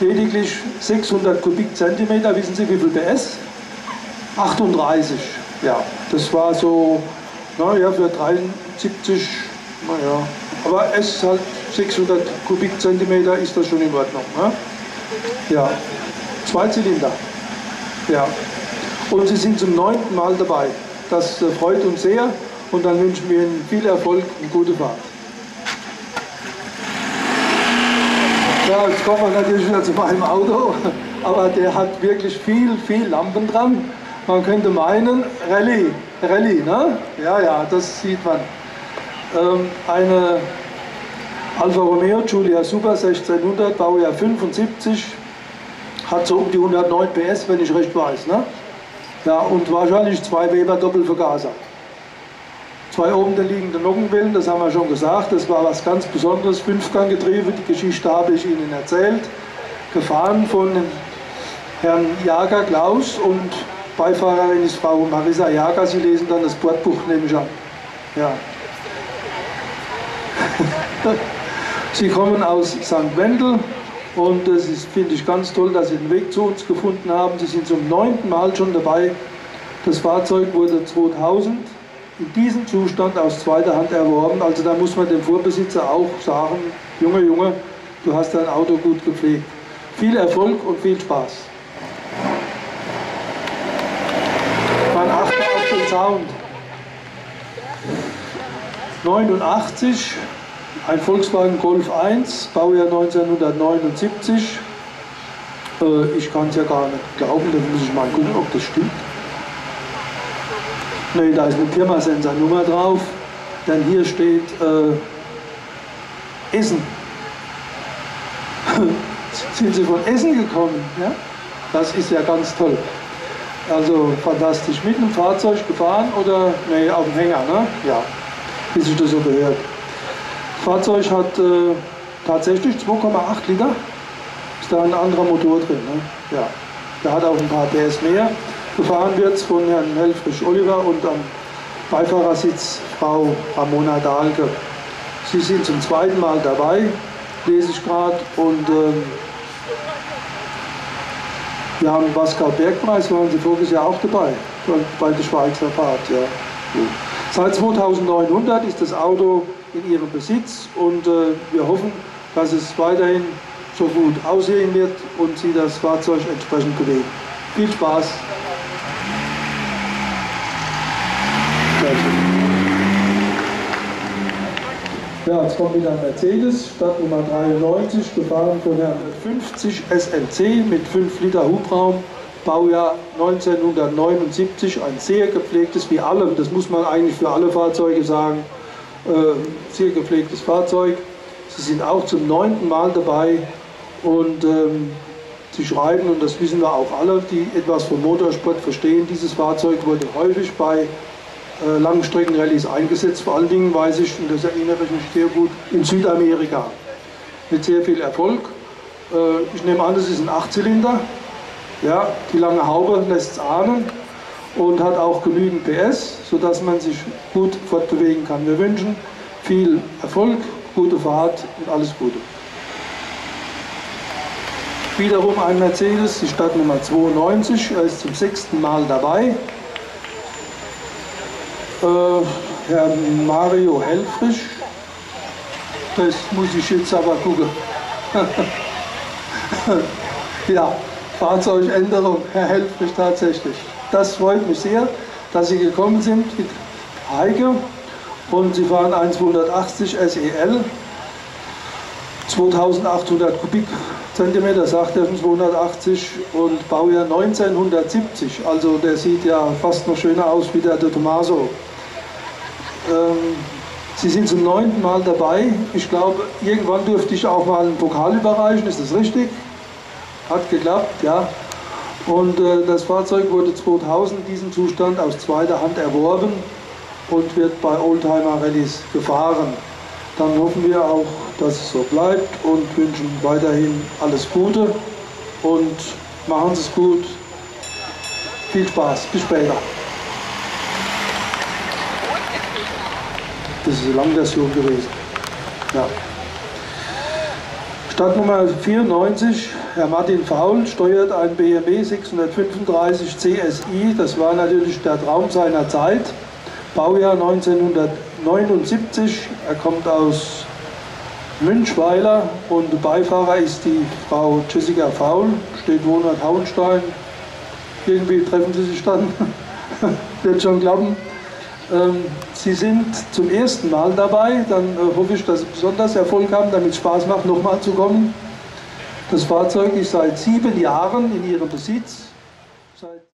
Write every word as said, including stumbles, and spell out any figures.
lediglich sechshundert Kubikzentimeter, wissen Sie wie viel P S? achtunddreißig, ja, das war so, naja, für dreiundsiebzig, naja, aber es ist halt sechshundert Kubikzentimeter, ist das schon in Ordnung, ne? Ja, zwei Zylinder, ja, und Sie sind zum neunten Mal dabei, das freut uns sehr und dann wünschen wir Ihnen viel Erfolg und gute Fahrt. Ja, jetzt kommen wir natürlich wieder zu meinem Auto, aber der hat wirklich viel, viel Lampen dran. Man könnte meinen, Rallye, Rallye, ne? Ja, ja, das sieht man. Ähm, eine Alfa Romeo Giulia Super sechzehnhundert, Baujahr fünfundsiebzig, hat so um die hundertneun P S, wenn ich recht weiß, ne? Ja, und wahrscheinlich zwei Weber Doppelvergaser. Zwei oben liegende Nockenwellen, das haben wir schon gesagt, das war was ganz Besonderes, Fünfganggetriebe, die Geschichte habe ich Ihnen erzählt, gefahren von Herrn Jager Klaus und Beifahrerin ist Frau Marisa Jager, Sie lesen dann das Bordbuch, nehme ich an. Ja. Sie kommen aus Sankt Wendel und das ist, finde ich, ganz toll, dass Sie den Weg zu uns gefunden haben. Sie sind zum neunten Mal schon dabei, das Fahrzeug wurde zweitausend in diesem Zustand aus zweiter Hand erworben, also da muss man dem Vorbesitzer auch sagen, Junge, Junge, du hast dein Auto gut gepflegt. Viel Erfolg und viel Spaß. Man achtet auf den Sound. neunundachtzig, ein Volkswagen Golf eins, Baujahr neunzehnhundertneunundsiebzig. Äh, ich kann es ja gar nicht glauben, da muss ich mal gucken, ob das stimmt. Nein, da ist eine Firma-Sensor-Nummer drauf, denn hier steht äh, Essen. Sind Sie von Essen gekommen? Ja? Das ist ja ganz toll. Also fantastisch. Mit einem Fahrzeug gefahren oder nee, auf dem Hänger, ne? Ja, wie sich das so gehört. Das Fahrzeug hat äh, tatsächlich zwei Komma acht Liter. Ist da ein anderer Motor drin, ne? Ja, der hat auch ein paar P S mehr. Gefahren wird es von Herrn Helfrich-Oliver und am Beifahrersitz Frau Ramona Dahlke. Sie sind zum zweiten Mal dabei, lese ich gerade. Und ähm, wir haben Waskau-Bergpreis, waren Sie voriges Jahr auch dabei, bei der Schweizer Fahrt. Ja. Seit zweitausendneunhundert ist das Auto in Ihrem Besitz und äh, wir hoffen, dass es weiterhin so gut aussehen wird und Sie das Fahrzeug entsprechend bewegen. Viel Spaß! Ja, jetzt kommt wieder ein Mercedes, Startnummer dreiundneunzig, gefahren von Herrn fünfzig S L C mit fünf Liter Hubraum, Baujahr neunzehnhundertneunundsiebzig, ein sehr gepflegtes, wie alle, das muss man eigentlich für alle Fahrzeuge sagen, äh, sehr gepflegtes Fahrzeug. Sie sind auch zum neunten Mal dabei und ähm, Sie schreiben, und das wissen wir auch alle, die etwas vom Motorsport verstehen, dieses Fahrzeug wurde häufig bei Langstreckenrallyes eingesetzt, vor allen Dingen weiß ich, und das erinnere ich mich sehr gut, in Südamerika. Mit sehr viel Erfolg. Ich nehme an, das ist ein Achtzylinder. Ja, die lange Haube lässt es ahnen und hat auch genügend P S, sodass man sich gut fortbewegen kann. Wir wünschen viel Erfolg, gute Fahrt und alles Gute. Wiederum ein Mercedes, die Startnummer zweiundneunzig, er ist zum sechsten Mal dabei. Äh, Herr Mario Helfrich, das muss ich jetzt aber gucken. Ja, Fahrzeugänderung, Herr Helfrich tatsächlich. Das freut mich sehr, dass Sie gekommen sind mit Heike und Sie fahren ein zweihundertachtzig S E L, zweitausendachthundert Kubikzentimeter, sagt er schon zweihundertachtzig und Baujahr neunzehnhundertsiebzig, also der sieht ja fast noch schöner aus wie der de Tomaso. Sie sind zum neunten Mal dabei. Ich glaube, irgendwann dürfte ich auch mal einen Pokal überreichen. Ist das richtig? Hat geklappt, ja. Und äh, das Fahrzeug wurde zweitausend in diesem Zustand aus zweiter Hand erworben und wird bei Oldtimer-Rallyes gefahren. Dann hoffen wir auch, dass es so bleibt und wünschen weiterhin alles Gute und machen Sie es gut. Viel Spaß, bis später. Das ist eine Langversion gewesen. Ja. Startnummer vierundneunzig, Herr Martin Faul, steuert ein B M W sechshundertfünfunddreißig C S I. Das war natürlich der Traum seiner Zeit. Baujahr neunzehnhundertneunundsiebzig. Er kommt aus Münchweiler und Beifahrer ist die Frau Jessica Faul. Steht Wohnort Hauenstein. Irgendwie treffen sie sich dann. Wird schon klappen. Sie sind zum ersten Mal dabei, dann hoffe ich, dass Sie besonders Erfolg haben, damit es Spaß macht, nochmal zu kommen. Das Fahrzeug ist seit sieben Jahren in Ihrem Besitz. Seit